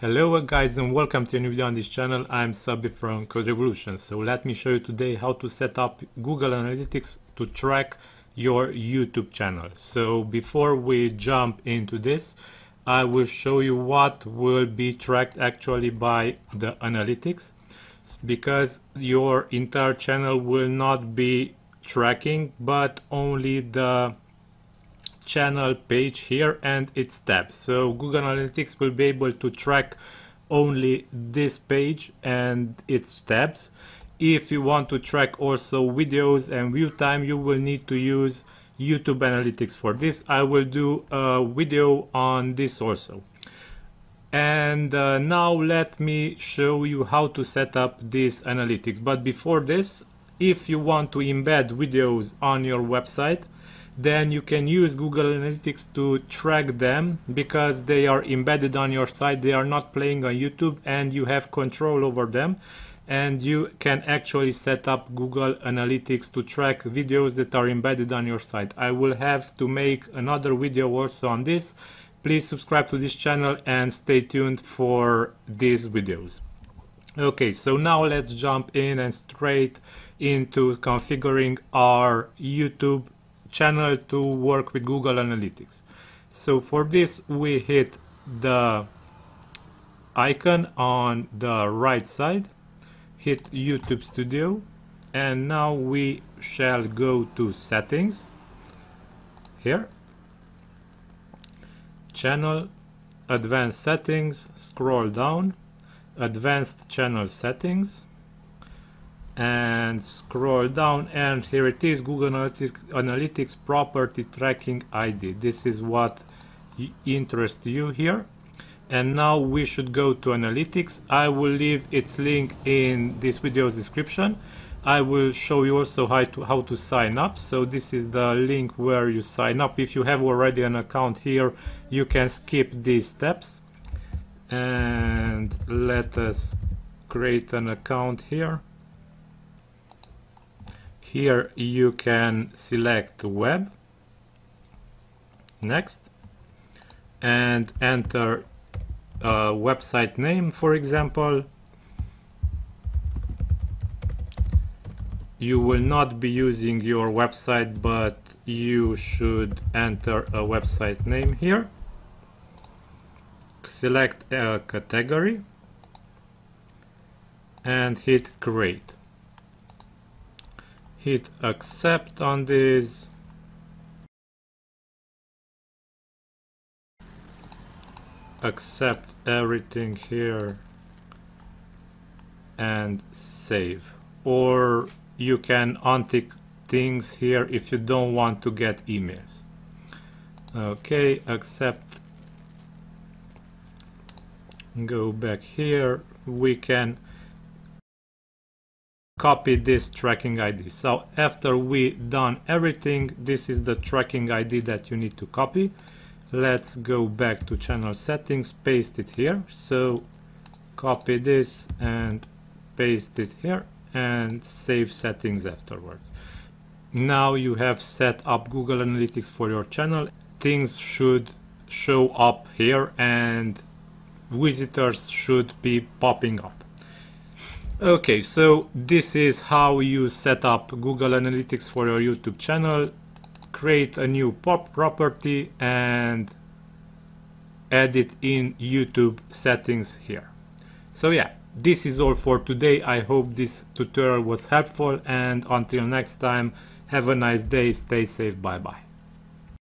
Hello guys and welcome to a new video on this channel. I'm Sabi from Code Revolution. So let me show you today how to set up Google Analytics to track your YouTube channel. So before we jump into this, I will show you what will be tracked actually by the analytics, because your entire channel will not be tracking but only the channel page here and its tabs. So Google Analytics will be able to track only this page and its tabs. If you want to track also videos and view time, you will need to use YouTube Analytics for this. I will do a video on this also. And now let me show you how to set up this analytics. But before this, if you want to embed videos on your website, then you can use Google Analytics to track them because they are embedded on your site. They are not playing on YouTube and you have control over them, and you can actually set up Google Analytics to track videos that are embedded on your site. I will have to make another video also on this. Please subscribe to this channel and stay tuned for these videos. Okay, so now let's jump in and straight into configuring our YouTube channel to work with Google Analytics. So for this we hit the icon on the right side, hit YouTube Studio, and now we shall go to settings here, channel, advanced settings, scroll down, advanced channel settings, and scroll down, and here it is, Google Analytics property tracking ID. This is what interests you here. And now we should go to analytics. I will leave its link in this video's description. I will show you also how to sign up. So this is the link where you sign up. If you have already an account here, you can skip these steps. And let us create an account here. Here you can select web, next, and enter a website name, for example. You will not be using your website, but you should enter a website name here. Select a category and hit create. Hit accept on this. Accept everything here and save. Or you can untick things here if you don't want to get emails. Okay, accept. Go back here. We can copy this tracking ID. So after we done everything, this is the tracking ID that you need to copy. Let's go back to channel settings, paste it here. So copy this and paste it here and save settings afterwards. Now you have set up Google Analytics for your channel. Things should show up here and visitors should be popping up. Okay, so this is how you set up Google Analytics for your YouTube channel. Create a new property and add it in YouTube settings here. So yeah, this is all for today. I hope this tutorial was helpful, and until next time, have a nice day, stay safe, bye bye.